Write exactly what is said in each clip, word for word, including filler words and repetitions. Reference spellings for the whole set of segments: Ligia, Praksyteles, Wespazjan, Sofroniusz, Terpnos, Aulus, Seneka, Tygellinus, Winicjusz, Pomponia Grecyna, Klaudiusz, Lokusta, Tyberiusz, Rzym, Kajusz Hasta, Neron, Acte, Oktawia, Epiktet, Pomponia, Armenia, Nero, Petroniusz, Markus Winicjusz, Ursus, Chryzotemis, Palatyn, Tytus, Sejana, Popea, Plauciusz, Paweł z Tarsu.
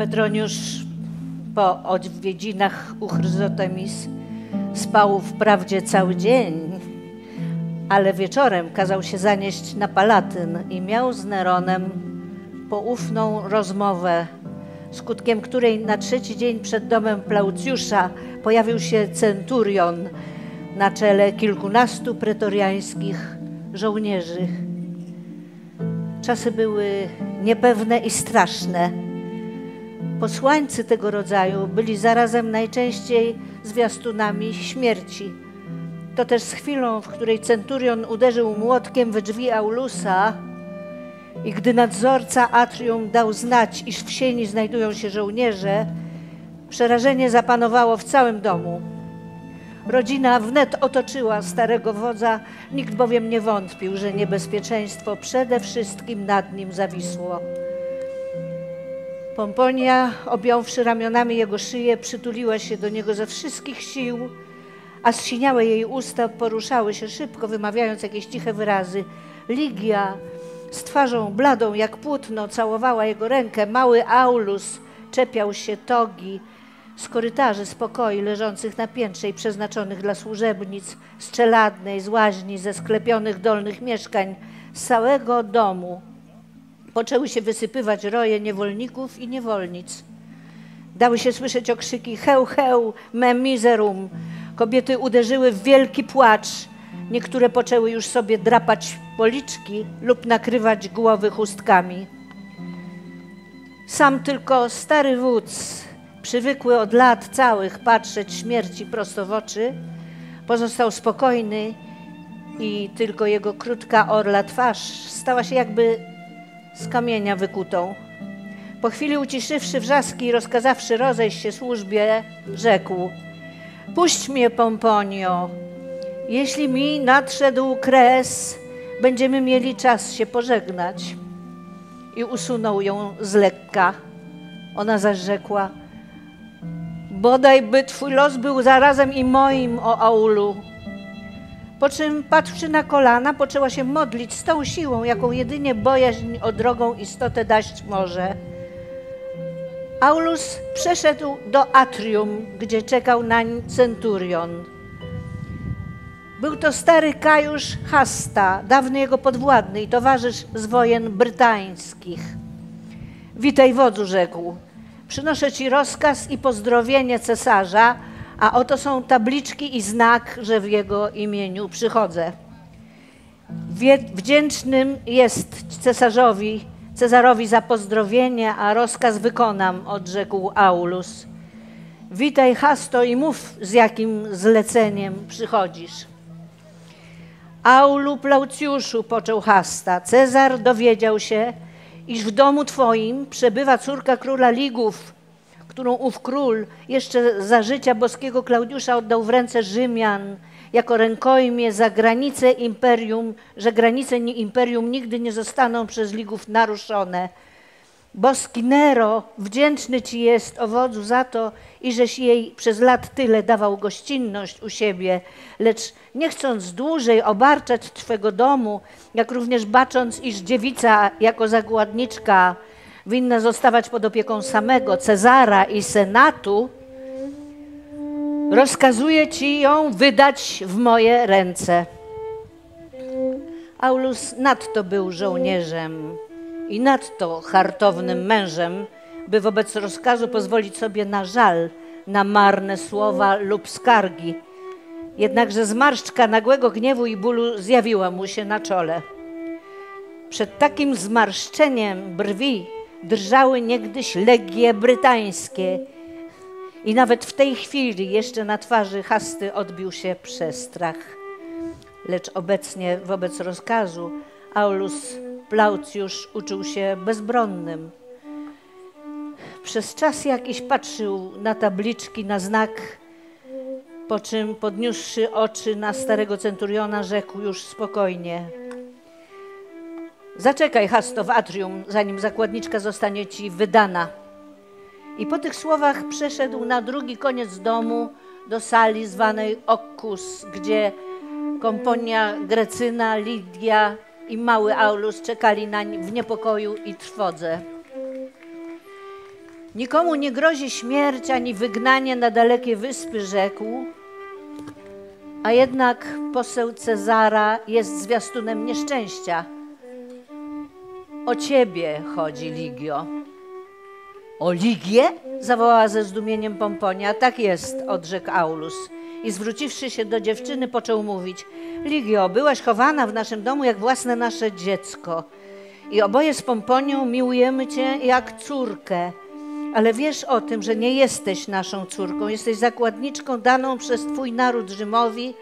Petroniusz po odwiedzinach u Chryzotemis spał wprawdzie cały dzień, ale wieczorem kazał się zanieść na Palatyn i miał z Neronem poufną rozmowę, skutkiem której na trzeci dzień przed domem Plauciusza pojawił się centurion na czele kilkunastu pretoriańskich żołnierzy. Czasy były niepewne i straszne. Posłańcy tego rodzaju byli zarazem najczęściej zwiastunami śmierci. To też z chwilą, w której centurion uderzył młotkiem we drzwi Aulusa i gdy nadzorca atrium dał znać, iż w sieni znajdują się żołnierze, przerażenie zapanowało w całym domu. Rodzina wnet otoczyła starego wodza, nikt bowiem nie wątpił, że niebezpieczeństwo przede wszystkim nad nim zawisło. Pomponia, objąwszy ramionami jego szyję, przytuliła się do niego ze wszystkich sił, a zsiniałe jej usta poruszały się szybko, wymawiając jakieś ciche wyrazy. Ligia z twarzą bladą jak płótno całowała jego rękę, mały Aulus czepiał się togi. Z korytarzy, z pokoi leżących na piętrze i przeznaczonych dla służebnic, z czeladnej, z łaźni, ze sklepionych dolnych mieszkań, z całego domu poczęły się wysypywać roje niewolników i niewolnic. Dały się słyszeć okrzyki heu, heu, me miserum. Kobiety uderzyły w wielki płacz. Niektóre poczęły już sobie drapać policzki lub nakrywać głowy chustkami. Sam tylko stary wódz, przywykły od lat całych patrzeć śmierci prosto w oczy, pozostał spokojny i tylko jego krótka orla twarz stała się jakby z kamienia wykutą. Po chwili uciszywszy wrzaski i rozkazawszy rozejść się służbie, rzekł: „Puść mnie, Pomponio, jeśli mi nadszedł kres, będziemy mieli czas się pożegnać”. I usunął ją z lekka. Ona zaś rzekła: „Bodaj by twój los był zarazem i moim, o Aulu”. Po czym, padłszy na kolana, poczęła się modlić z tą siłą, jaką jedynie bojaźń o drogą istotę dać może. Aulus przeszedł do atrium, gdzie czekał nań centurion. Był to stary kajusz Hasta, dawny jego podwładny i towarzysz z wojen brytańskich. „Witaj, wodzu”, rzekł. „Przynoszę ci rozkaz i pozdrowienie cesarza, a oto są tabliczki i znak, że w jego imieniu przychodzę. Wdzięcznym jest cesarzowi, Cezarowi za pozdrowienie, a rozkaz wykonam”, odrzekł Aulus. „Witaj, Hasto, i mów, z jakim zleceniem przychodzisz”. „Aulu Plauciuszu”, począł Hasta, „Cezar dowiedział się, iż w domu twoim przebywa córka króla Ligów, którą ów król jeszcze za życia boskiego Klaudiusza oddał w ręce Rzymian jako rękojmie za granicę imperium, że granice imperium nigdy nie zostaną przez Ligów naruszone. Boski Nero wdzięczny ci jest, o wodzu, za to, iżeś jej przez lat tyle dawał gościnność u siebie, lecz nie chcąc dłużej obarczać twego domu, jak również bacząc, iż dziewica jako zagładniczka winna zostawać pod opieką samego Cezara i Senatu, rozkazuje ci ją wydać w moje ręce”. Aulus nadto był żołnierzem i nadto hartownym mężem, by wobec rozkazu pozwolić sobie na żal, na marne słowa lub skargi. Jednakże zmarszczka nagłego gniewu i bólu zjawiła mu się na czole. Przed takim zmarszczeniem brwi drżały niegdyś legie brytańskie i nawet w tej chwili jeszcze na twarzy Hasty odbił się przestrach. Lecz obecnie wobec rozkazu Aulus Plauciusz uczuł się bezbronnym. Przez czas jakiś patrzył na tabliczki, na znak, po czym podniósłszy oczy na starego centuriona, rzekł już spokojnie: „Zaczekaj, Hasto, w atrium, zanim zakładniczka zostanie ci wydana”. I po tych słowach przeszedł na drugi koniec domu do sali zwanej Okus, gdzie Pomponia, Grecyna, Lidia i mały Aulus czekali nań w niepokoju i trwodze. Nikomu nie grozi śmierć ani wygnanie na dalekie wyspy, rzekł, a jednak poseł Cezara jest zwiastunem nieszczęścia. O ciebie chodzi, Ligio. O Ligię? Zawołała ze zdumieniem Pomponia. Tak jest, odrzekł Aulus. I zwróciwszy się do dziewczyny, począł mówić. Ligio, byłaś chowana w naszym domu jak własne nasze dziecko. I oboje z Pomponią miłujemy cię jak córkę. Ale wiesz o tym, że nie jesteś naszą córką. Jesteś zakładniczką daną przez twój naród Rzymowi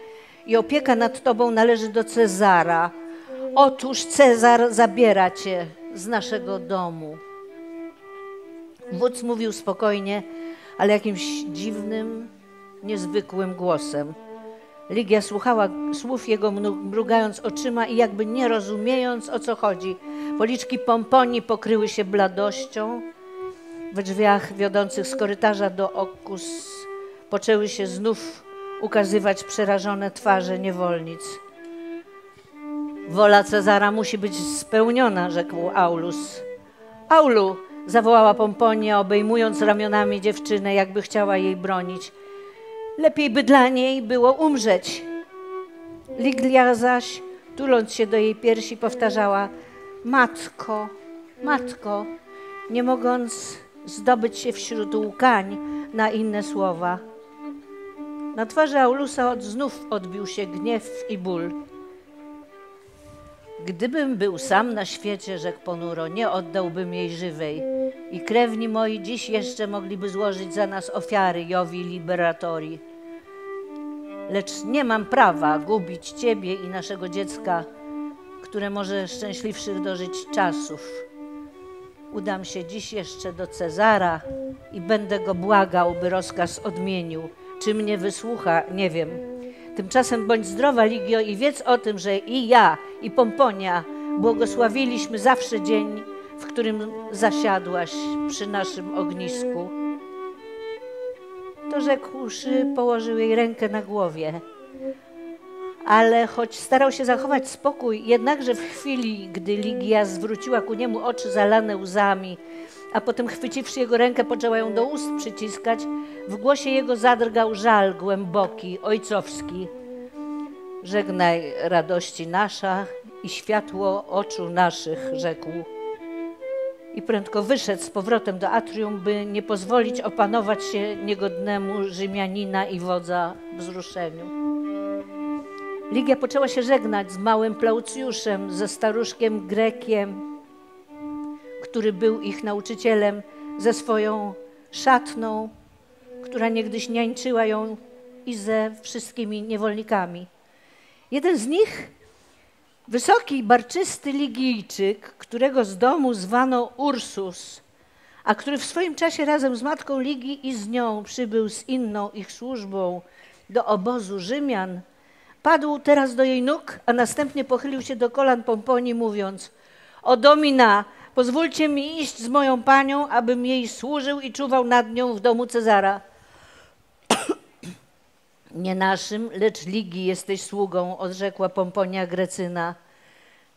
i opieka nad tobą należy do Cezara. Otóż Cezar zabiera cię z naszego domu. Wódz mówił spokojnie, ale jakimś dziwnym, niezwykłym głosem. Ligia słuchała słów jego, mrugając oczyma i jakby nie rozumiejąc, o co chodzi. Policzki Pomponii pokryły się bladością. We drzwiach wiodących z korytarza do Okus poczęły się znów ukazywać przerażone twarze niewolnic. Wola Cezara musi być spełniona, rzekł Aulus. Aulu! Zawołała Pomponia, obejmując ramionami dziewczynę, jakby chciała jej bronić. Lepiej by dla niej było umrzeć. Ligia zaś, tuląc się do jej piersi, powtarzała Matko, matko, nie mogąc zdobyć się wśród łkań na inne słowa. Na twarzy Aulusa od znów odbił się gniew i ból. Gdybym był sam na świecie, rzekł ponuro, nie oddałbym jej żywej. I krewni moi dziś jeszcze mogliby złożyć za nas ofiary Jowi Liberatori. Lecz nie mam prawa gubić ciebie i naszego dziecka, które może szczęśliwszych dożyć czasów. Udam się dziś jeszcze do Cezara i będę go błagał, by rozkaz odmienił. Czy mnie wysłucha, nie wiem. Tymczasem bądź zdrowa, Ligio, i wiedz o tym, że i ja, i Pomponia błogosławiliśmy zawsze dzień, w którym zasiadłaś przy naszym ognisku. To rzekłszy, położył jej rękę na głowie. Ale choć starał się zachować spokój, jednakże w chwili, gdy Ligia zwróciła ku niemu oczy zalane łzami, a potem chwyciwszy jego rękę, poczęła ją do ust przyciskać, w głosie jego zadrgał żal głęboki, ojcowski. Żegnaj radości nasza i światło oczu naszych, rzekł. I prędko wyszedł z powrotem do atrium, by nie pozwolić opanować się niegodnemu Rzymianina i wodza wzruszeniu. Ligia poczęła się żegnać z małym Plauciuszem, ze staruszkiem Grekiem, który był ich nauczycielem, ze swoją szatną, która niegdyś niańczyła ją, i ze wszystkimi niewolnikami. Jeden z nich, wysoki, barczysty Ligijczyk, którego z domu zwano Ursus, a który w swoim czasie razem z matką Ligii i z nią przybył z inną ich służbą do obozu Rzymian, padł teraz do jej nóg, a następnie pochylił się do kolan Pomponii, mówiąc – O Domina, pozwólcie mi iść z moją panią, abym jej służył i czuwał nad nią w domu Cezara. Nie naszym, lecz Ligii jesteś sługą, odrzekła Pomponia Grecyna.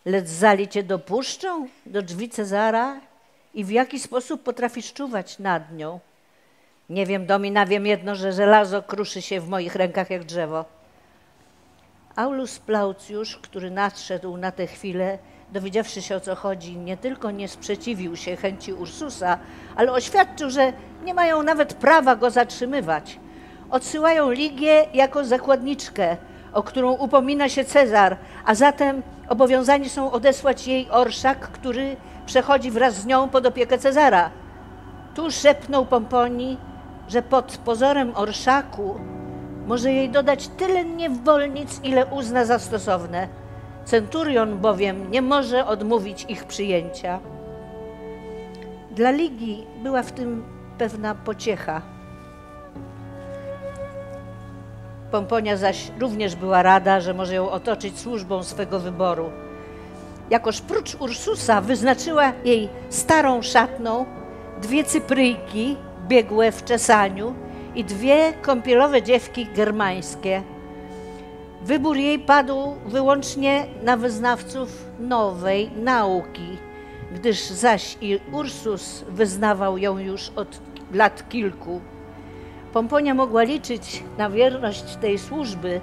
Lecz zali cię dopuszczą do drzwi Cezara i w jaki sposób potrafisz czuwać nad nią? Nie wiem, Domina, wiem jedno, że żelazo kruszy się w moich rękach jak drzewo. Aulus Plauciusz, który nadszedł na tę chwilę, dowiedziawszy się, o co chodzi, nie tylko nie sprzeciwił się chęci Ursusa, ale oświadczył, że nie mają nawet prawa go zatrzymywać. Odsyłają Ligię jako zakładniczkę, o którą upomina się Cezar, a zatem obowiązani są odesłać jej orszak, który przechodzi wraz z nią pod opiekę Cezara. Tu szepnął Pomponii, że pod pozorem orszaku może jej dodać tyle niewolnic, ile uzna za stosowne. Centurion bowiem nie może odmówić ich przyjęcia. Dla Ligii była w tym pewna pociecha. Pomponia zaś również była rada, że może ją otoczyć służbą swego wyboru. Jakoż prócz Ursusa wyznaczyła jej starą szatną, dwie cypryjki biegłe w czesaniu i dwie kąpielowe dziewki germańskie. Wybór jej padł wyłącznie na wyznawców nowej nauki, gdyż zaś i Ursus wyznawał ją już od lat kilku. Pomponia mogła liczyć na wierność tej służby,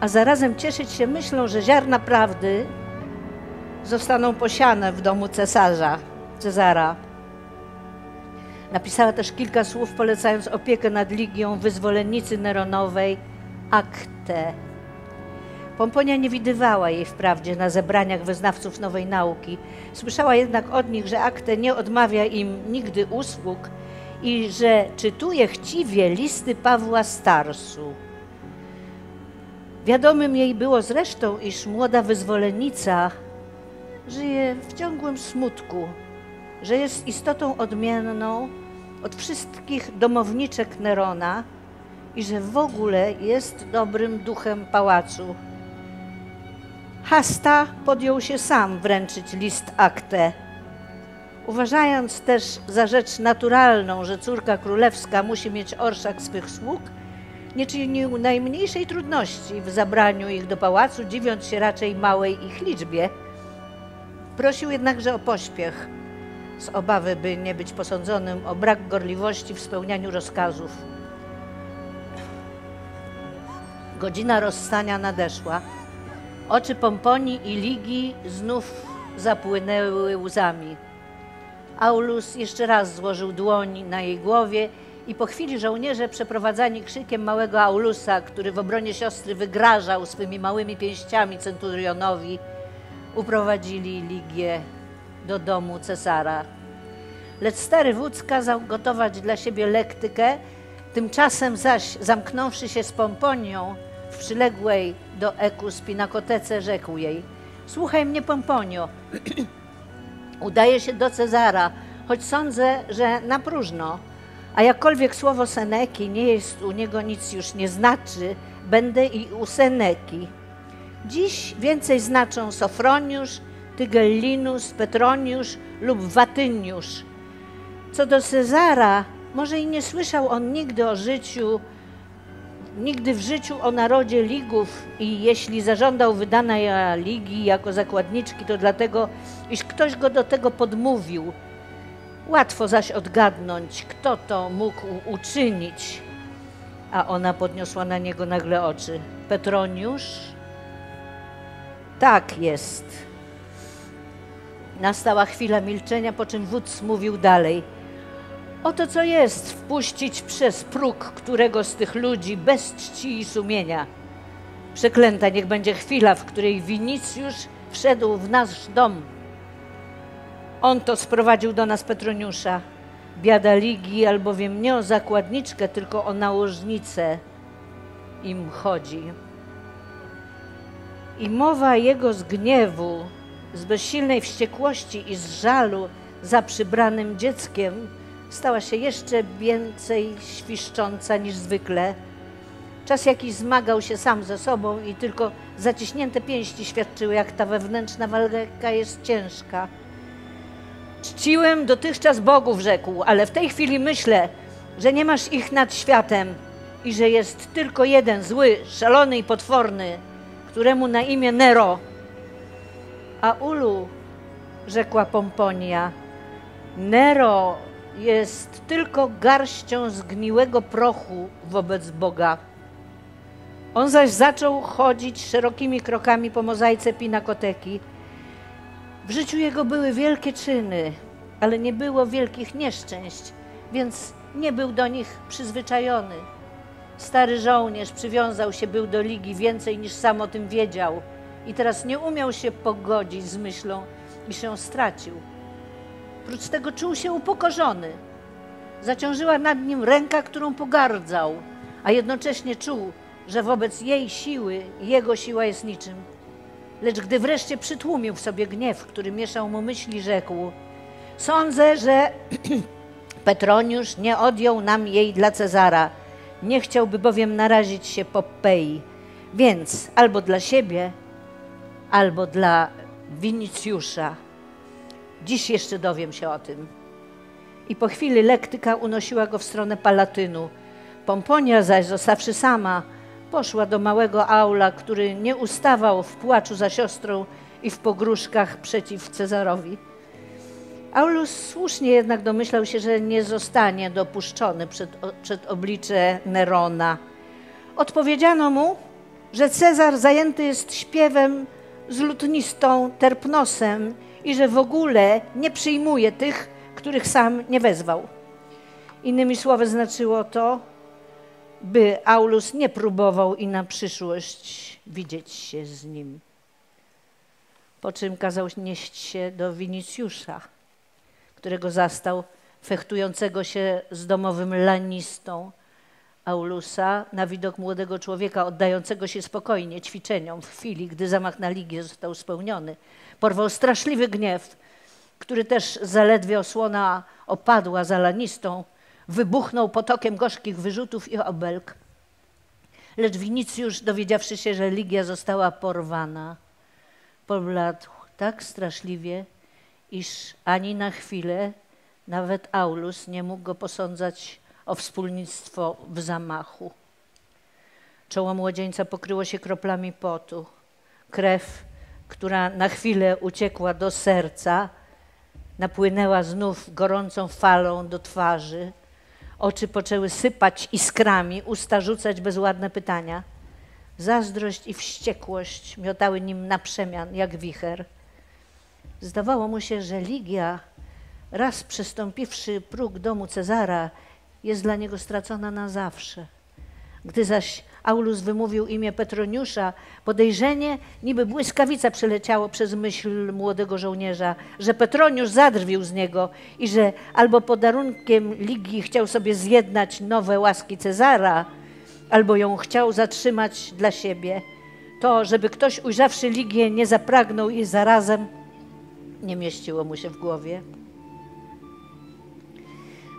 a zarazem cieszyć się myślą, że ziarna prawdy zostaną posiane w domu cesarza, Cezara. Napisała też kilka słów, polecając opiekę nad Ligią wyzwolennicy Neronowej, Acte. Pomponia nie widywała jej wprawdzie na zebraniach wyznawców nowej nauki. Słyszała jednak od nich, że Acte nie odmawia im nigdy usług i że czytuje chciwie listy Pawła z Tarsu. Wiadomym jej było zresztą, iż młoda wyzwolennica żyje w ciągłym smutku, że jest istotą odmienną od wszystkich domowniczek Nerona i że w ogóle jest dobrym duchem pałacu. Hasta podjął się sam wręczyć list Acte, uważając też za rzecz naturalną, że córka królewska musi mieć orszak swych sług, nie czynił najmniejszej trudności w zabraniu ich do pałacu, dziwiąc się raczej małej ich liczbie. Prosił jednakże o pośpiech, z obawy, by nie być posądzonym o brak gorliwości w spełnianiu rozkazów. Godzina rozstania nadeszła. Oczy Pomponii i Ligii znów zapłynęły łzami. Aulus jeszcze raz złożył dłoń na jej głowie i po chwili żołnierze, przeprowadzani krzykiem małego Aulusa, który w obronie siostry wygrażał swymi małymi pięściami centurionowi, uprowadzili Ligię do domu cesara. Lecz stary wódz kazał gotować dla siebie lektykę, tymczasem zaś, zamknąwszy się z Pomponią w przyległej do Ekus pinakotece, rzekł jej: „Słuchaj mnie, Pomponio, udaję się do Cezara, choć sądzę, że na próżno, a jakkolwiek słowo Seneki nie jest u niego nic już nie znaczy, będę i u Seneki. Dziś więcej znaczą Sofroniusz, Tygellinus, Petroniusz lub Watyniusz. Co do Cezara, może i nie słyszał on nigdy o życiu, nigdy w życiu o narodzie Ligów i jeśli zażądał wydania Ligi jako zakładniczki, to dlatego, iż ktoś go do tego podmówił. Łatwo zaś odgadnąć, kto to mógł uczynić." A ona podniosła na niego nagle oczy. „Petroniusz?” „Tak jest.” Nastała chwila milczenia, po czym wódz mówił dalej: „Oto co jest wpuścić przez próg którego z tych ludzi bez czci i sumienia. Przeklęta niech będzie chwila, w której Winicjusz wszedł w nasz dom. On to sprowadził do nas Petroniusza. Biada Ligii, albowiem nie o zakładniczkę, tylko o nałożnicę im chodzi. I mowa jego z gniewu, z bezsilnej wściekłości i z żalu za przybranym dzieckiem stała się jeszcze więcej świszcząca niż zwykle. Czas jakiś zmagał się sam ze sobą i tylko zaciśnięte pięści świadczyły, jak ta wewnętrzna walka jest ciężka. „Czciłem dotychczas bogów”, rzekł, „ale w tej chwili myślę, że nie masz ich nad światem i że jest tylko jeden zły, szalony i potworny, któremu na imię Nero.” „Aulu”, rzekła Pomponia, „Nero jest tylko garścią zgniłego prochu wobec Boga. On zaś zaczął chodzić szerokimi krokami po mozaice pinakoteki. W życiu jego były wielkie czyny, ale nie było wielkich nieszczęść, więc nie był do nich przyzwyczajony. Stary żołnierz przywiązał się był do Ligi więcej niż sam o tym wiedział i teraz nie umiał się pogodzić z myślą, iż się stracił. Prócz tego czuł się upokorzony. Zaciążyła nad nim ręka, którą pogardzał, a jednocześnie czuł, że wobec jej siły jego siła jest niczym. Lecz gdy wreszcie przytłumił w sobie gniew, który mieszał mu myśli, rzekł: „Sądzę, że Petroniusz nie odjął nam jej dla Cezara. Nie chciałby bowiem narazić się Popei, więc albo dla siebie, albo dla Winicjusza. Dziś jeszcze dowiem się o tym.” I po chwili lektyka unosiła go w stronę Palatynu. Pomponia zaś, zostawszy sama, poszła do małego Aula, który nie ustawał w płaczu za siostrą i w pogróżkach przeciw Cezarowi. Aulus słusznie jednak domyślał się, że nie zostanie dopuszczony przed, przed oblicze Nerona. Odpowiedziano mu, że Cezar zajęty jest śpiewem z lutnistą Terpnosem i że w ogóle nie przyjmuje tych, których sam nie wezwał. Innymi słowy znaczyło to, by Aulus nie próbował i na przyszłość widzieć się z nim. Po czym kazał nieść się do Winicjusza, którego zastał fechtującego się z domowym lanistą Aulusa na widok młodego człowieka oddającego się spokojnie ćwiczeniom w chwili, gdy zamach na Ligię został spełniony. Porwał straszliwy gniew, który też zaledwie osłona opadła za lanistą, wybuchnął potokiem gorzkich wyrzutów i obelg. Lecz Winicjusz, dowiedziawszy się, że Ligia została porwana, pobladł tak straszliwie, iż ani na chwilę nawet Aulus nie mógł go posądzać o wspólnictwo w zamachu. Czoło młodzieńca pokryło się kroplami potu. Krew, która na chwilę uciekła do serca, napłynęła znów gorącą falą do twarzy. Oczy poczęły sypać iskrami, usta rzucać bezładne pytania. Zazdrość i wściekłość miotały nim na przemian jak wicher. Zdawało mu się, że Ligia, raz przystąpiwszy próg domu Cezara, jest dla niego stracona na zawsze. Gdy zaś Aulus wymówił imię Petroniusza, podejrzenie niby błyskawica przeleciało przez myśl młodego żołnierza, że Petroniusz zadrwił z niego i że albo podarunkiem Ligii chciał sobie zjednać nowe łaski Cezara, albo ją chciał zatrzymać dla siebie. To, żeby ktoś ujrzawszy Ligię nie zapragnął jej zarazem, nie mieściło mu się w głowie.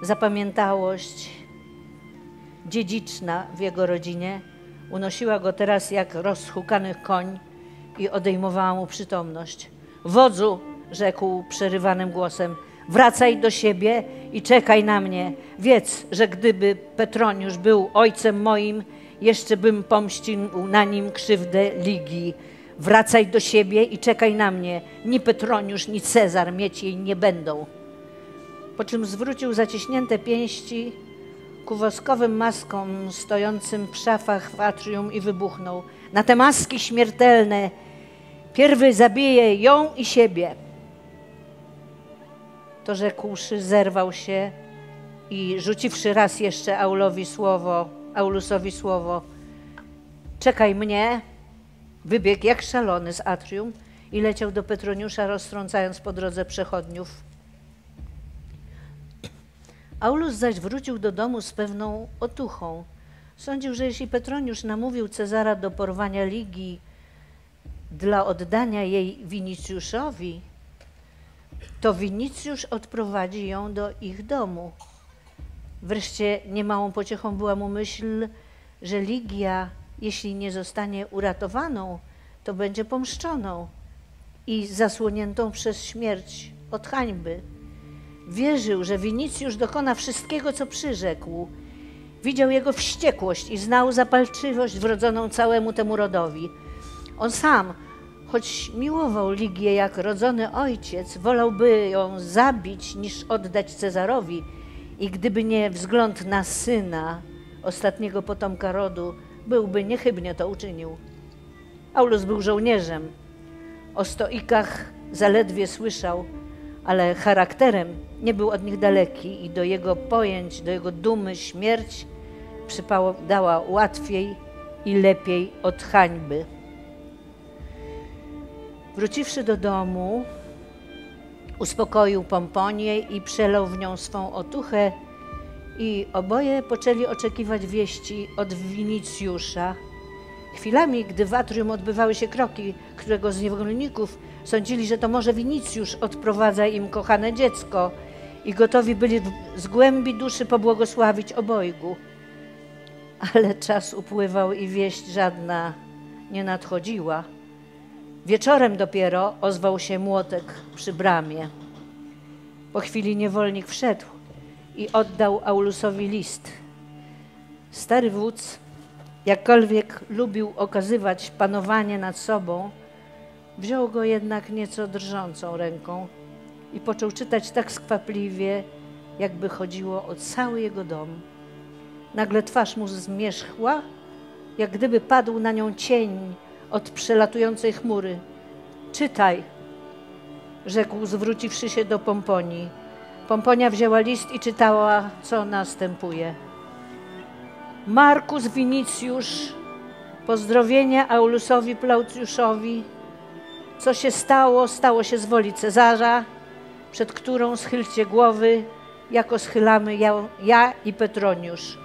Zapamiętałość dziedziczna w jego rodzinie unosiła go teraz jak rozhukany koń i odejmowała mu przytomność. Wodzu, rzekł przerywanym głosem, wracaj do siebie i czekaj na mnie. Wiedz, że gdyby Petroniusz był ojcem moim, jeszcze bym pomścił na nim krzywdę Ligii. Wracaj do siebie i czekaj na mnie. Ni Petroniusz, ni Cezar mieć jej nie będą. Po czym zwrócił zaciśnięte pięści ku woskowym maskom stojącym w szafach w atrium i wybuchnął. Na te maski śmiertelne, pierwy zabije ją i siebie. To rzekłszy, zerwał się i rzuciwszy raz jeszcze Aulowi słowo, Aulusowi słowo, czekaj mnie, wybiegł jak szalony z atrium i leciał do Petroniusza, roztrącając po drodze przechodniów. Aulus zaś wrócił do domu z pewną otuchą. Sądził, że jeśli Petroniusz namówił Cezara do porwania Ligii dla oddania jej Winicjuszowi, to Winicjusz odprowadzi ją do ich domu. Wreszcie niemałą pociechą była mu myśl, że Ligia, jeśli nie zostanie uratowaną, to będzie pomszczoną i zasłoniętą przez śmierć od hańby. Wierzył, że Winicjusz dokona wszystkiego, co przyrzekł. Widział jego wściekłość i znał zapalczywość wrodzoną całemu temu rodowi. On sam, choć miłował Ligię jak rodzony ojciec, wolałby ją zabić niż oddać Cezarowi i gdyby nie wzgląd na syna, ostatniego potomka rodu, byłby niechybnie to uczynił. Aulus był żołnierzem. O stoikach zaledwie słyszał, ale charakterem nie był od nich daleki i do jego pojęć, do jego dumy śmierć przypadała łatwiej i lepiej od hańby. Wróciwszy do domu, uspokoił Pomponię i przelał w nią swą otuchę i oboje poczęli oczekiwać wieści od Winicjusza. Chwilami, gdy w atrium odbywały się kroki, którego z niewolników sądzili, że to może Winicjusz odprowadza im kochane dziecko i gotowi byli z głębi duszy pobłogosławić obojgu. Ale czas upływał i wieść żadna nie nadchodziła. Wieczorem dopiero ozwał się młotek przy bramie. Po chwili niewolnik wszedł i oddał Aulusowi list. Stary wódz, jakkolwiek lubił okazywać panowanie nad sobą, wziął go jednak nieco drżącą ręką i począł czytać tak skwapliwie, jakby chodziło o cały jego dom. Nagle twarz mu zmierzchła, jak gdyby padł na nią cień od przelatującej chmury. Czytaj, rzekł, zwróciwszy się do Pomponii. Pomponia wzięła list i czytała, co następuje. Markus Winicjusz, pozdrowienia Aulusowi Plauciuszowi. Co się stało, stało się z woli Cezara, przed którą schylcie głowy, jako schylamy ja, ja i Petroniusz.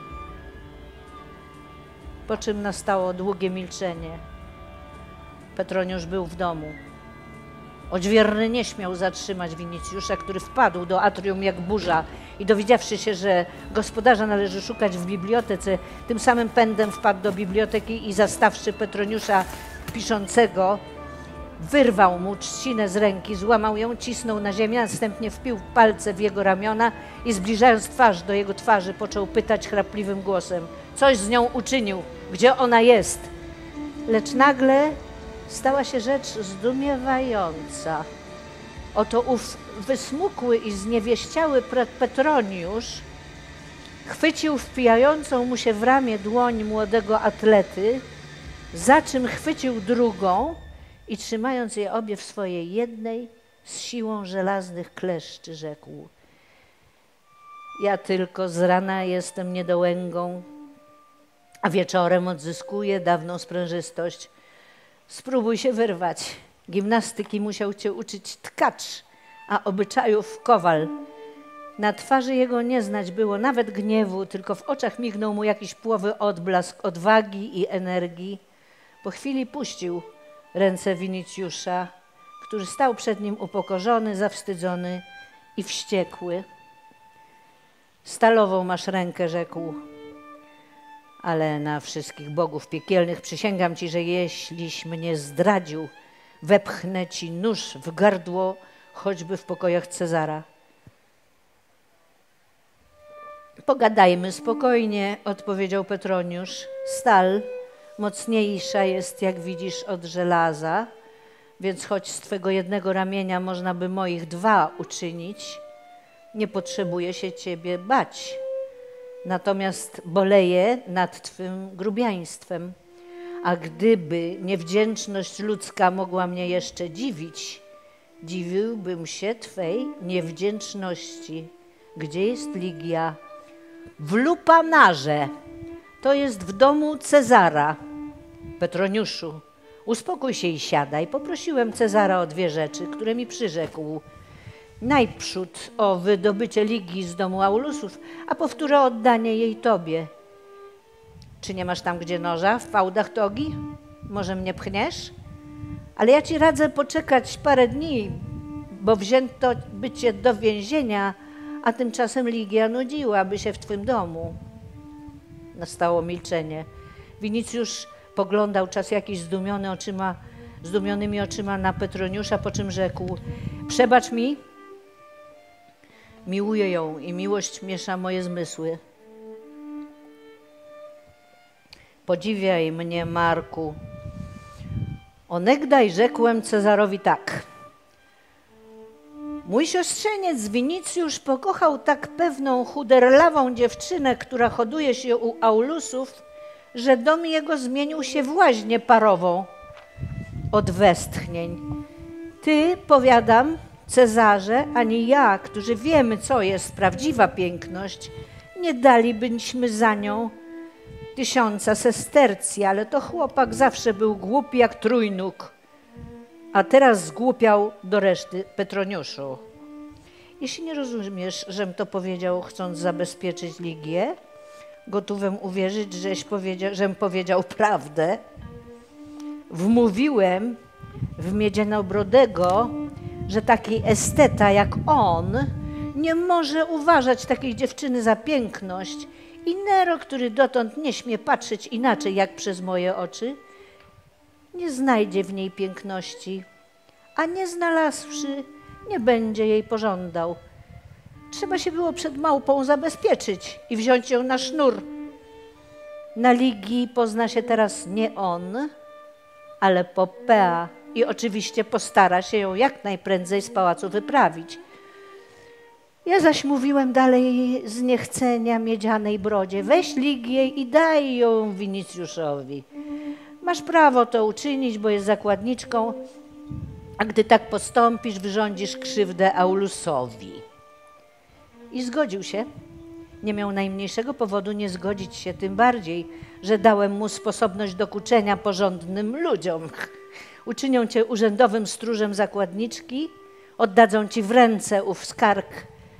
Po czym nastało długie milczenie. Petroniusz był w domu. Odźwierny nie śmiał zatrzymać Winicjusza, który wpadł do atrium jak burza i dowiedziawszy się, że gospodarza należy szukać w bibliotece, tym samym pędem wpadł do biblioteki i zastawszy Petroniusza piszącego, wyrwał mu trzcinę z ręki, złamał ją, cisnął na ziemię, następnie wpił palce w jego ramiona i zbliżając twarz do jego twarzy począł pytać chrapliwym głosem. Coś z nią uczynił, gdzie ona jest? Lecz nagle stała się rzecz zdumiewająca. Oto ów wysmukły i zniewieściały Petroniusz chwycił wpijającą mu się w ramię dłoń młodego atlety, za czym chwycił drugą i trzymając je obie w swojej jednej, z siłą żelaznych kleszczy rzekł. Ja tylko z rana jestem niedołęgą, a wieczorem odzyskuję dawną sprężystość. Spróbuj się wyrwać. Gimnastyki musiał cię uczyć tkacz, a obyczajów kowal. Na twarzy jego nie znać było nawet gniewu, tylko w oczach mignął mu jakiś płowy odblask odwagi i energii. Po chwili puścił ręce Winicjusza, który stał przed nim upokorzony, zawstydzony i wściekły. Stalową masz rękę, rzekł. Ale na wszystkich bogów piekielnych przysięgam ci, że jeśliś mnie zdradził, wepchnę ci nóż w gardło, choćby w pokojach Cezara. Pogadajmy spokojnie, odpowiedział Petroniusz. Stal mocniejsza jest, jak widzisz, od żelaza, więc choć z twego jednego ramienia można by moich dwa uczynić, nie potrzebuję się ciebie bać. Natomiast boleję nad twym grubiaństwem, a gdyby niewdzięczność ludzka mogła mnie jeszcze dziwić, dziwiłbym się twej niewdzięczności. Gdzie jest Ligia? W Lupanarze. To jest w domu Cezara. Petroniuszu, uspokój się i siadaj. Poprosiłem Cezara o dwie rzeczy, które mi przyrzekł. Najprzód o wydobycie Ligii z domu Aulusów, a powtóre oddanie jej tobie. Czy nie masz tam gdzie noża, w fałdach togi? Może mnie pchniesz? Ale ja ci radzę poczekać parę dni, bo wzięto by cię do więzienia, a tymczasem Ligia nudziłaby się w twym domu. Nastało milczenie. Winicjusz poglądał czas jakiś zdumiony oczyma, zdumionymi oczyma na Petroniusza, po czym rzekł: przebacz mi, miłuję ją i miłość miesza moje zmysły. Podziwiaj mnie, Marku. Onegdaj rzekłem Cezarowi tak. Mój siostrzeniec Winicjusz pokochał tak pewną chuderlawą dziewczynę, która hoduje się u Aulusów, że dom jego zmienił się w łaźnię parową od westchnień. Ty, powiadam, Cezarze, ani ja, którzy wiemy, co jest prawdziwa piękność, nie dalibyśmy za nią tysiąca sestercji, ale to chłopak zawsze był głupi jak trójnóg, a teraz zgłupiał do reszty. Petroniuszu, jeśli nie rozumiesz, żem to powiedział, chcąc zabezpieczyć Ligię, gotówem uwierzyć, żeś powiedział, żem powiedział prawdę, wmówiłem w Miedzianobrodego, że taki esteta jak on nie może uważać takiej dziewczyny za piękność i Nero, który dotąd nie śmie patrzeć inaczej jak przez moje oczy, nie znajdzie w niej piękności, a nie znalazłszy, nie będzie jej pożądał. Trzeba się było przed małpą zabezpieczyć i wziąć ją na sznur. Na Ligii pozna się teraz nie on, ale Popea i oczywiście postara się ją jak najprędzej z pałacu wyprawić. Ja zaś mówiłem dalej z niechcenia miedzianej brodzie: weź Ligię i daj ją Winicjuszowi. Masz prawo to uczynić, bo jest zakładniczką, a gdy tak postąpisz, wyrządzisz krzywdę Aulusowi. I zgodził się. Nie miał najmniejszego powodu nie zgodzić się, tym bardziej, że dałem mu sposobność do kuczenia porządnym ludziom. Uczynią cię urzędowym stróżem zakładniczki, oddadzą ci w ręce ów skarb,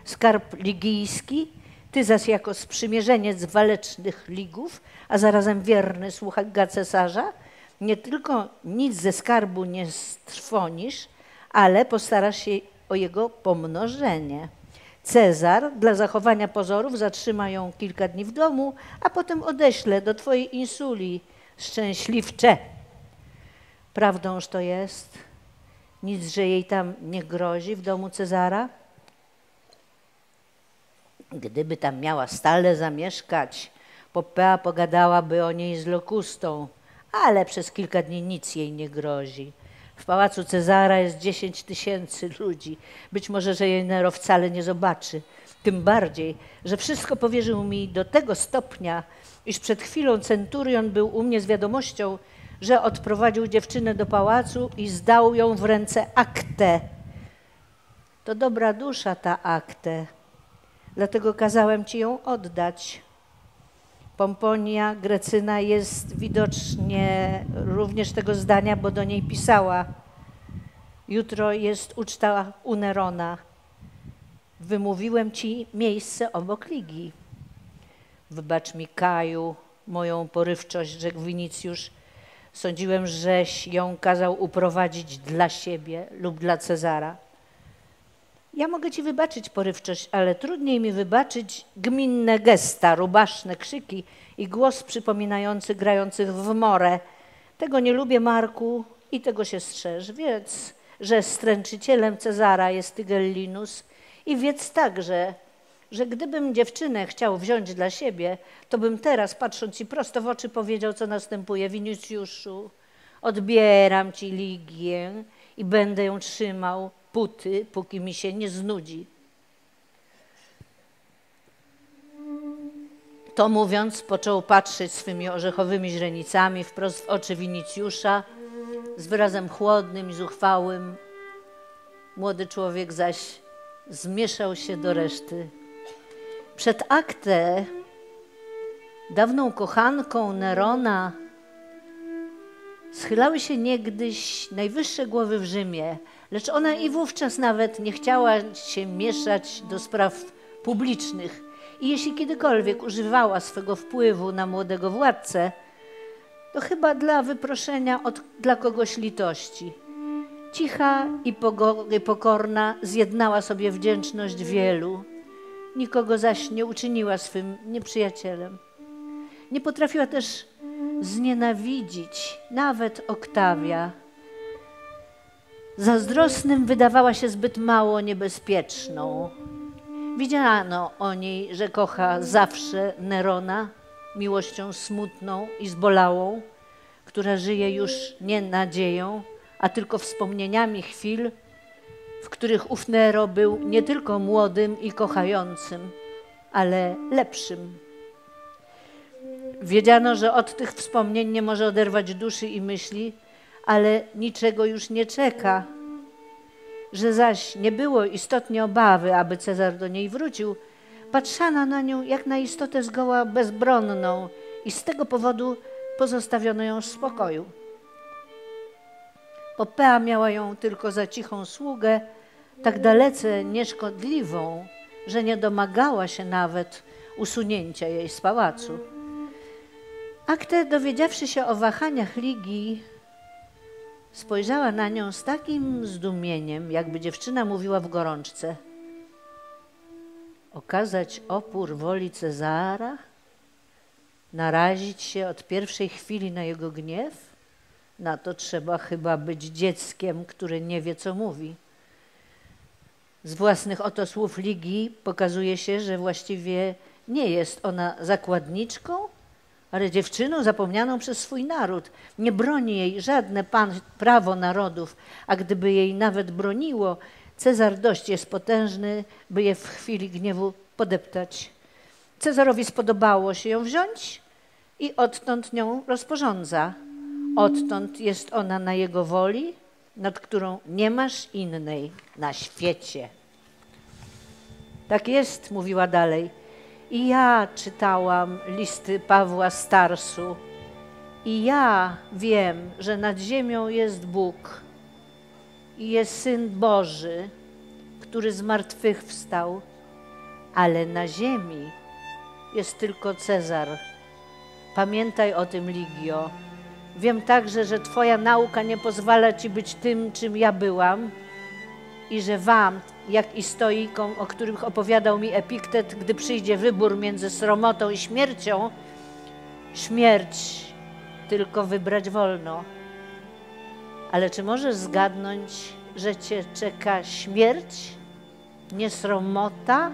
skarb ligijski, ty zaś jako sprzymierzeniec walecznych Ligów, a zarazem wierny sługa cesarza, nie tylko nic ze skarbu nie strwonisz, ale postarasz się o jego pomnożenie. Cezar dla zachowania pozorów zatrzyma ją kilka dni w domu, a potem odeśle do twojej insuli, szczęśliwcze. Prawdąż to jest? Nic, że jej tam nie grozi w domu Cezara? Gdyby tam miała stale zamieszkać, Popea pogadałaby o niej z Lokustą, ale przez kilka dni nic jej nie grozi. W pałacu Cezara jest dziesięć tysięcy ludzi. Być może, że jej Nero wcale nie zobaczy. Tym bardziej, że wszystko powierzył mi do tego stopnia, iż przed chwilą centurion był u mnie z wiadomością, że odprowadził dziewczynę do pałacu i zdał ją w ręce Acte. To dobra dusza ta Acte, dlatego kazałem ci ją oddać. Pomponia Grecyna jest widocznie również tego zdania, bo do niej pisała. Jutro jest uczta u Nerona. Wymówiłem ci miejsce obok Ligii. Wybacz mi, Kaju, moją porywczość, rzekł Winicjusz. Sądziłem, żeś ją kazał uprowadzić dla siebie lub dla Cezara. Ja mogę ci wybaczyć porywczość, ale trudniej mi wybaczyć gminne gesta, rubaszne krzyki i głos przypominający grających w morę. Tego nie lubię, Marku, i tego się strzeż. Wiedz, że stręczycielem Cezara jest Tygellinus, i wiedz także, że gdybym dziewczynę chciał wziąć dla siebie, to bym teraz, patrząc ci prosto w oczy, powiedział, co następuje. Winicjuszu, odbieram ci Ligię i będę ją trzymał póty, póki mi się nie znudzi. To mówiąc, począł patrzeć swymi orzechowymi źrenicami wprost w oczy Winicjusza z wyrazem chłodnym i zuchwałym. Młody człowiek zaś zmieszał się do reszty. Przed Acte, dawną kochanką Nerona, schylały się niegdyś najwyższe głowy w Rzymie, lecz ona i wówczas nawet nie chciała się mieszać do spraw publicznych i jeśli kiedykolwiek używała swego wpływu na młodego władcę, to chyba dla wyproszenia od, dla kogoś litości. Cicha i pokorna zjednała sobie wdzięczność wielu, nikogo zaś nie uczyniła swym nieprzyjacielem. Nie potrafiła też znienawidzić nawet Oktawia. Zazdrosnym wydawała się zbyt mało niebezpieczną. Widziano o niej, że kocha zawsze Nerona miłością smutną i zbolałą, która żyje już nie nadzieją, a tylko wspomnieniami chwil, w których ów Nero był nie tylko młodym i kochającym, ale lepszym. Wiedziano, że od tych wspomnień nie może oderwać duszy i myśli, ale niczego już nie czeka. Że zaś nie było istotnie obawy, aby Cezar do niej wrócił, patrzano na nią jak na istotę zgoła bezbronną i z tego powodu pozostawiono ją w spokoju. Popea miała ją tylko za cichą sługę, tak dalece nieszkodliwą, że nie domagała się nawet usunięcia jej z pałacu. Acte, dowiedziawszy się o wahaniach Ligii, spojrzała na nią z takim zdumieniem, jakby dziewczyna mówiła w gorączce. Okazać opór woli Cezara? Narazić się od pierwszej chwili na jego gniew? Na to trzeba chyba być dzieckiem, które nie wie, co mówi. Z własnych oto słów Ligii pokazuje się, że właściwie nie jest ona zakładniczką, ale dziewczyną zapomnianą przez swój naród. Nie broni jej żadne prawo narodów, a gdyby jej nawet broniło, Cezar dość jest potężny, by je w chwili gniewu podeptać. Cezarowi spodobało się ją wziąć i odtąd nią rozporządza. Odtąd jest ona na jego woli, nad którą nie masz innej na świecie. Tak jest, mówiła dalej. I ja czytałam listy Pawła z Tarsu. I ja wiem, że nad ziemią jest Bóg i jest Syn Boży, który z martwych wstał, ale na ziemi jest tylko Cezar. Pamiętaj o tym, Ligio. Wiem także, że twoja nauka nie pozwala ci być tym, czym ja byłam i że wam, jak i stoikom, o których opowiadał mi Epiktet, gdy przyjdzie wybór między sromotą i śmiercią, śmierć tylko wybrać wolno. Ale czy możesz zgadnąć, że cię czeka śmierć, nie sromota?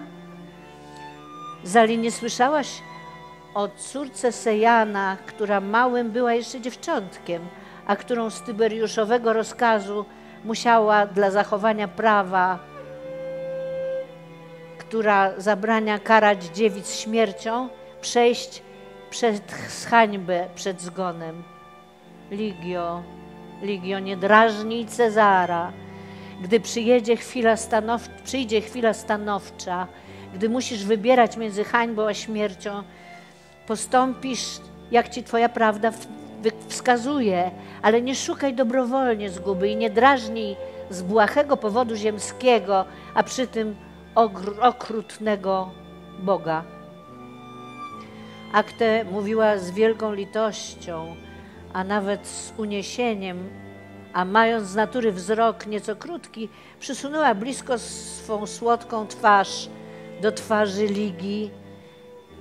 Zali, nie słyszałaś o córce Sejana, która małym była jeszcze dziewczątkiem, a którą z Tyberiuszowego rozkazu musiała dla zachowania prawa, która zabrania karać dziewic śmiercią, przejść przed hańbę, przed zgonem. Ligio, Ligio, nie drażnij Cezara. Gdy przyjedzie chwila stanow... przyjdzie chwila stanowcza, gdy musisz wybierać między hańbą a śmiercią, postąpisz, jak ci twoja prawda wskazuje, ale nie szukaj dobrowolnie zguby i nie drażnij z błahego powodu ziemskiego, a przy tym okrutnego Boga. Acte mówiła z wielką litością, a nawet z uniesieniem, a mając z natury wzrok nieco krótki, przysunęła blisko swą słodką twarz do twarzy Ligii,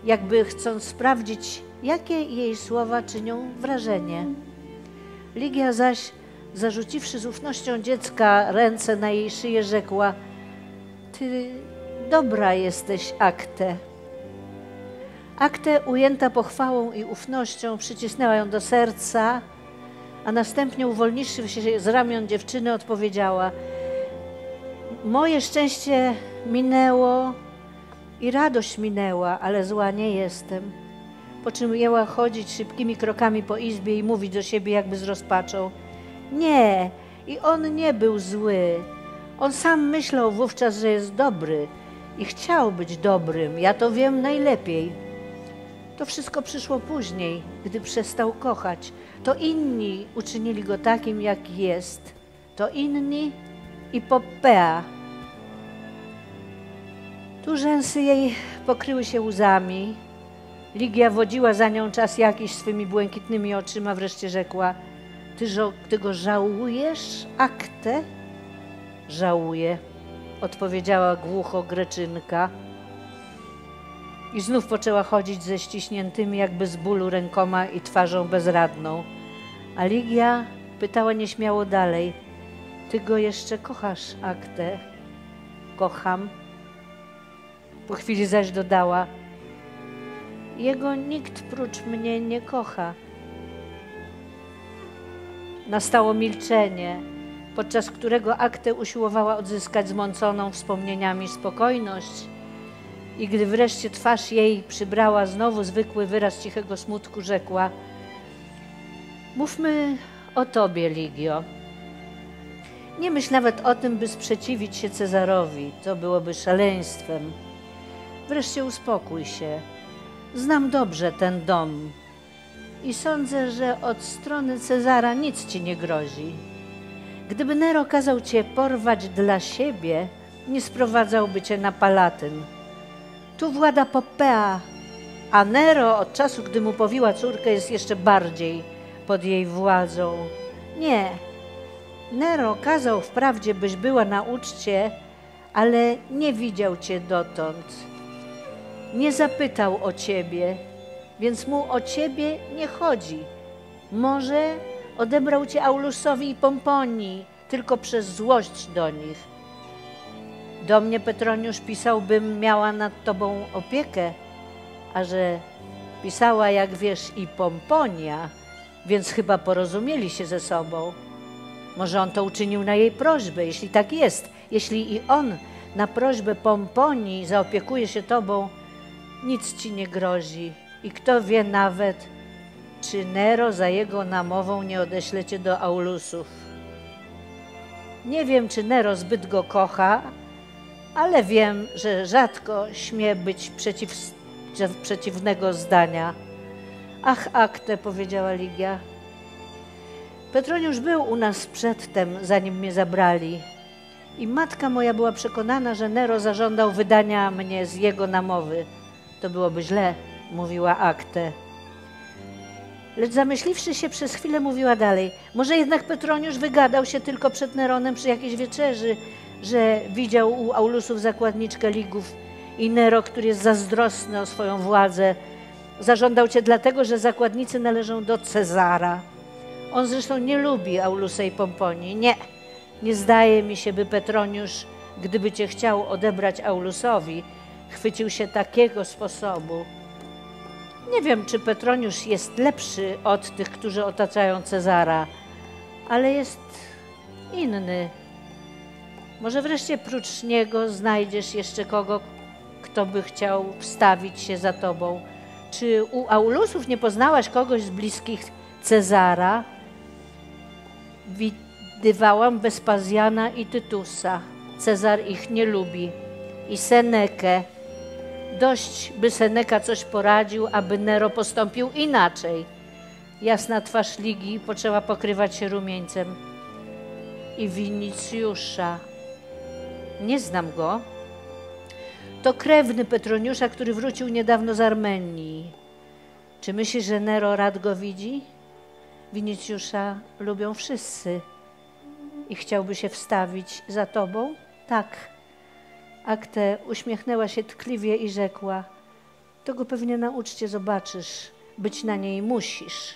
jakby chcąc sprawdzić, jakie jej słowa czynią wrażenie. Ligia zaś, zarzuciwszy z ufnością dziecka ręce na jej szyję, rzekła: ty dobra jesteś, Acte. Acte, ujęta pochwałą i ufnością, przycisnęła ją do serca, a następnie, uwolniwszy się z ramion dziewczyny, odpowiedziała: moje szczęście minęło i radość minęła, ale zła nie jestem. Po czym jęła chodzić szybkimi krokami po izbie i mówić do siebie jakby z rozpaczą: nie, i on nie był zły. On sam myślał wówczas, że jest dobry i chciał być dobrym. Ja to wiem najlepiej. To wszystko przyszło później, gdy przestał kochać. To inni uczynili go takim, jak jest. To inni i Popea. Tu rzęsy jej pokryły się łzami. Ligia wodziła za nią czas jakiś swymi błękitnymi oczyma, wreszcie rzekła: Ty, ty go żałujesz, Acte? Żałuję, odpowiedziała głucho Greczynka. I znów poczęła chodzić ze ściśniętymi jakby z bólu rękoma i twarzą bezradną. A Ligia pytała nieśmiało dalej: ty go jeszcze kochasz, Acte? Kocham. Po chwili zaś dodała: jego nikt prócz mnie nie kocha. Nastało milczenie, podczas którego Acte usiłowała odzyskać zmąconą wspomnieniami spokojność. I gdy wreszcie twarz jej przybrała znowu zwykły wyraz cichego smutku, rzekła: mówmy o tobie, Ligio. Nie myśl nawet o tym, by sprzeciwić się Cezarowi. To byłoby szaleństwem. Wreszcie uspokój się. Znam dobrze ten dom i sądzę, że od strony Cezara nic ci nie grozi. Gdyby Nero kazał cię porwać dla siebie, nie sprowadzałby cię na Palatyn. Tu włada Popea, a Nero od czasu, gdy mu powiła córkę, jest jeszcze bardziej pod jej władzą. Nie, Nero kazał wprawdzie, byś była na uczcie, ale nie widział cię dotąd. Nie zapytał o ciebie, więc mu o ciebie nie chodzi. Może odebrał cię Aulusowi i Pomponii, tylko przez złość do nich. Do mnie Petroniusz pisał, bym miała nad tobą opiekę, a że pisała, jak wiesz, i Pomponia, więc chyba porozumieli się ze sobą. Może on to uczynił na jej prośbę, jeśli tak jest. Jeśli i on na prośbę Pomponii zaopiekuje się tobą, nic ci nie grozi. I kto wie nawet, czy Nero za jego namową nie odeśle cię do Aulusów. Nie wiem, czy Nero zbyt go kocha, ale wiem, że rzadko śmie być przeciw, przeciwnego zdania. Ach, Acte, powiedziała Ligia. Petroniusz był u nas przedtem, zanim mnie zabrali. I matka moja była przekonana, że Nero zażądał wydania mnie z jego namowy. To byłoby źle, mówiła Acte. Lecz zamyśliwszy się przez chwilę, mówiła dalej. Może jednak Petroniusz wygadał się tylko przed Neronem przy jakiejś wieczerzy, że widział u Aulusów zakładniczkę Ligów i Nero, który jest zazdrosny o swoją władzę, zażądał cię dlatego, że zakładnicy należą do Cezara. On zresztą nie lubi Aulusa i Pomponii. Nie, nie zdaje mi się, by Petroniusz, gdyby cię chciał odebrać Aulusowi, chwycił się takiego sposobu. Nie wiem, czy Petroniusz jest lepszy od tych, którzy otaczają Cezara, ale jest inny. Może wreszcie prócz niego znajdziesz jeszcze kogo, kto by chciał wstawić się za tobą. Czy u Aulusów nie poznałaś kogoś z bliskich Cezara? Widywałam Wespazjana i Tytusa. Cezar ich nie lubi. I Senekę. Dość, by Seneka coś poradził, aby Nero postąpił inaczej. Jasna twarz Ligii poczęła pokrywać się rumieńcem. I Winicjusza. Nie znam go. To krewny Petroniusza, który wrócił niedawno z Armenii. Czy myślisz, że Nero rad go widzi? Winicjusza lubią wszyscy. I chciałby się wstawić za tobą? Tak. Acte uśmiechnęła się tkliwie i rzekła. To go pewnie na uczcie zobaczysz. Być na niej musisz.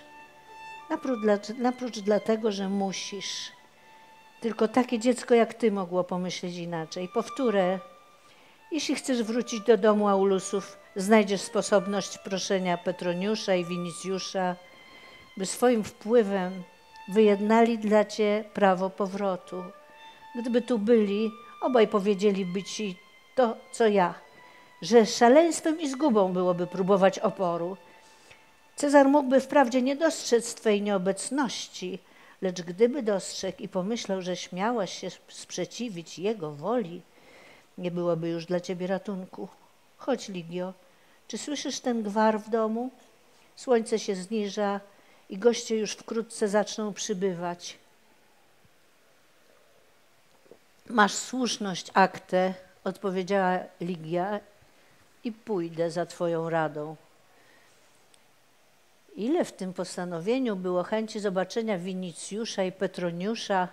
Naprócz dlatego, że musisz. Tylko takie dziecko jak ty mogło pomyśleć inaczej. Powtórę. Jeśli chcesz wrócić do domu Aulusów, znajdziesz sposobność proszenia Petroniusza i Winicjusza, by swoim wpływem wyjednali dla cię prawo powrotu. Gdyby tu byli, obaj powiedzieliby ci to, co ja, że szaleństwem i zgubą byłoby próbować oporu. Cezar mógłby wprawdzie nie dostrzec twej nieobecności, lecz gdyby dostrzegł i pomyślał, że śmiałaś się sprzeciwić jego woli, nie byłoby już dla ciebie ratunku. Chodź, Ligio, czy słyszysz ten gwar w domu? Słońce się zniża i goście już wkrótce zaczną przybywać. Masz słuszność, Acte, odpowiedziała Ligia, i pójdę za twoją radą. Ile w tym postanowieniu było chęci zobaczenia Winicjusza i Petroniusza,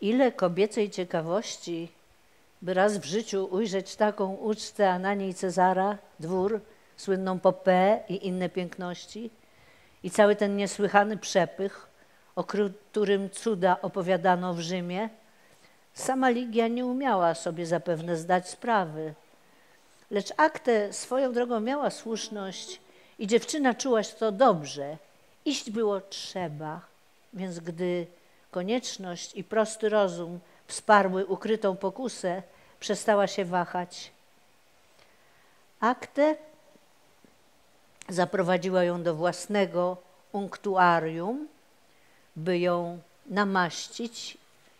ile kobiecej ciekawości, by raz w życiu ujrzeć taką ucztę, a na niej Cezara, dwór, słynną Popeę i inne piękności i cały ten niesłychany przepych, o którym cuda opowiadano w Rzymie. Sama Ligia nie umiała sobie zapewne zdać sprawy. Lecz Acte swoją drogą miała słuszność i dziewczyna czuła się to dobrze. Iść było trzeba, więc gdy konieczność i prosty rozum wsparły ukrytą pokusę, przestała się wahać. Acte zaprowadziła ją do własnego unktuarium, by ją namaścić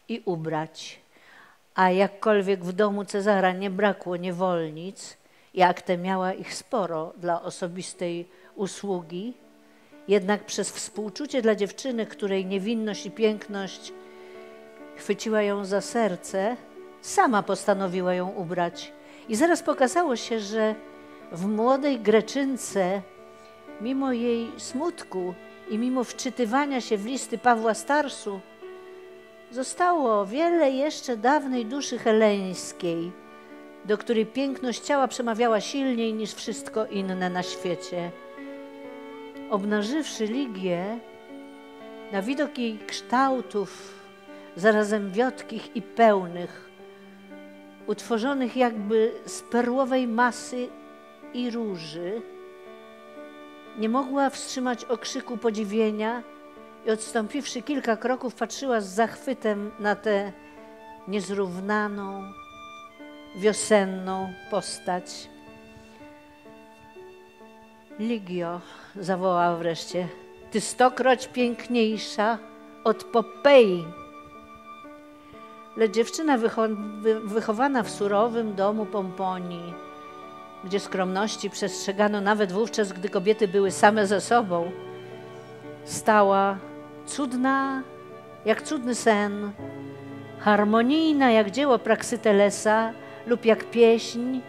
i ubrać. A jakkolwiek w domu Cezara nie brakło niewolnic, i Acte miała ich sporo dla osobistej usługi, jednak przez współczucie dla dziewczyny, której niewinność i piękność chwyciła ją za serce, sama postanowiła ją ubrać. I zaraz pokazało się, że w młodej Greczynce, mimo jej smutku i mimo wczytywania się w listy Pawła z Tarsu, zostało wiele jeszcze dawnej duszy heleńskiej, do której piękność ciała przemawiała silniej niż wszystko inne na świecie. Obnażywszy Ligię, na widok jej kształtów, zarazem wiotkich i pełnych, utworzonych jakby z perłowej masy i róży, nie mogła wstrzymać okrzyku podziwienia i odstąpiwszy kilka kroków, patrzyła z zachwytem na tę niezrównaną, wiosenną postać. Ligio, zawołała wreszcie, ty stokroć piękniejsza od Popei. Lecz dziewczyna wychowana w surowym domu Pomponii, gdzie skromności przestrzegano nawet wówczas, gdy kobiety były same ze sobą, stała cudna jak cudny sen, harmonijna jak dzieło Praksytelesa lub jak pieśń,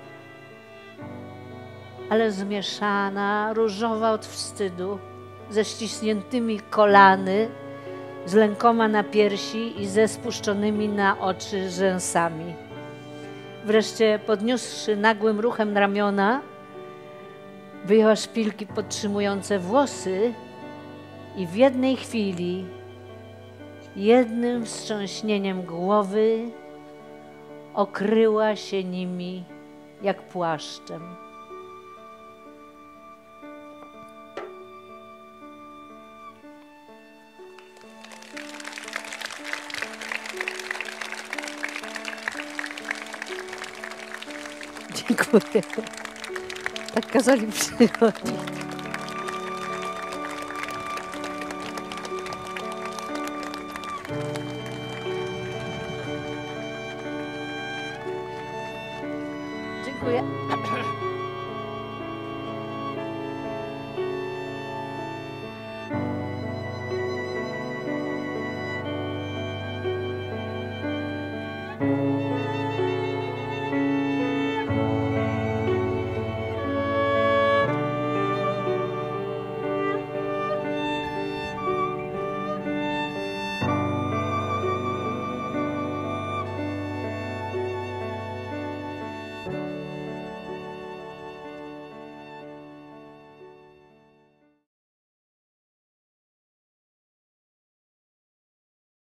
ale zmieszana, różowa od wstydu, ze ściśniętymi kolany, z lękoma na piersi i ze spuszczonymi na oczy rzęsami. Wreszcie podniósłszy nagłym ruchem ramiona, wyjęła szpilki podtrzymujące włosy i w jednej chwili, jednym wstrząśnieniem głowy, okryła się nimi jak płaszczem. Dziękuję. Tak kazali przychodzić. Dziękuję.